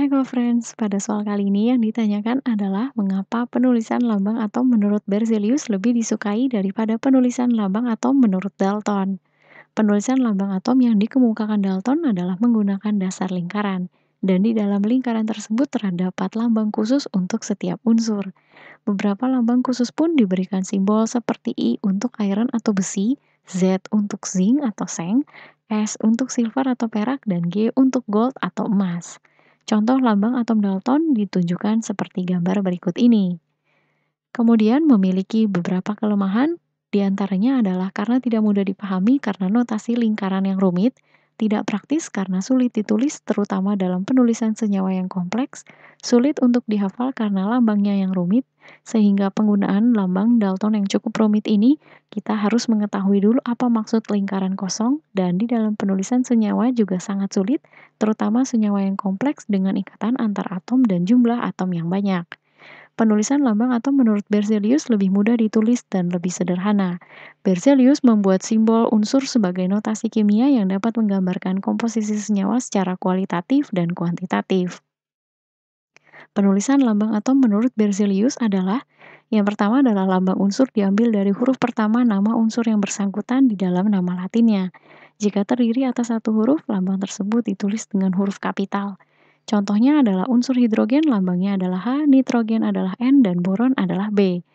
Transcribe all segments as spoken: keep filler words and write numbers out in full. Hai co-friends, pada soal kali ini yang ditanyakan adalah mengapa penulisan lambang atom menurut Berzelius lebih disukai daripada penulisan lambang atom menurut Dalton. Penulisan lambang atom yang dikemukakan Dalton adalah menggunakan dasar lingkaran, dan di dalam lingkaran tersebut terdapat lambang khusus untuk setiap unsur. Beberapa lambang khusus pun diberikan simbol seperti I untuk iron atau besi, Z untuk zinc atau seng, S untuk silver atau perak, dan G untuk gold atau emas. Contoh lambang atom Dalton ditunjukkan seperti gambar berikut ini. Kemudian memiliki beberapa kelemahan, diantaranya adalah karena tidak mudah dipahami karena notasi lingkaran yang rumit, tidak praktis karena sulit ditulis terutama dalam penulisan senyawa yang kompleks, sulit untuk dihafal karena lambangnya yang rumit, sehingga penggunaan lambang Dalton yang cukup rumit ini, kita harus mengetahui dulu apa maksud lingkaran kosong, dan di dalam penulisan senyawa juga sangat sulit, terutama senyawa yang kompleks dengan ikatan antar atom dan jumlah atom yang banyak. Penulisan lambang atom menurut Berzelius lebih mudah ditulis dan lebih sederhana. Berzelius membuat simbol unsur sebagai notasi kimia yang dapat menggambarkan komposisi senyawa secara kualitatif dan kuantitatif. Penulisan lambang atom menurut Berzelius adalah, yang pertama adalah lambang unsur diambil dari huruf pertama nama unsur yang bersangkutan di dalam nama Latinnya. Jika terdiri atas satu huruf, lambang tersebut ditulis dengan huruf kapital. Contohnya adalah unsur hidrogen, lambangnya adalah H, nitrogen adalah N, dan boron adalah B.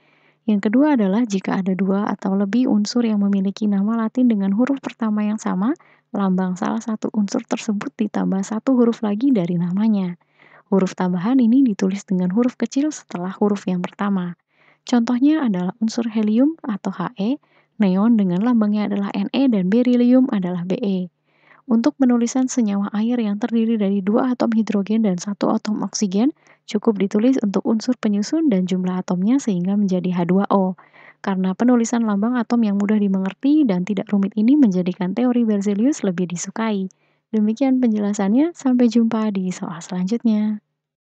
Yang kedua adalah jika ada dua atau lebih unsur yang memiliki nama Latin dengan huruf pertama yang sama, lambang salah satu unsur tersebut ditambah satu huruf lagi dari namanya. Huruf tambahan ini ditulis dengan huruf kecil setelah huruf yang pertama. Contohnya adalah unsur helium atau He, neon dengan lambangnya adalah Ne, dan beryllium adalah Be. Untuk penulisan senyawa air yang terdiri dari dua atom hidrogen dan satu atom oksigen, cukup ditulis untuk unsur penyusun dan jumlah atomnya sehingga menjadi H dua O. Karena penulisan lambang atom yang mudah dimengerti dan tidak rumit ini menjadikan teori Berzelius lebih disukai. Demikian penjelasannya, sampai jumpa di soal selanjutnya.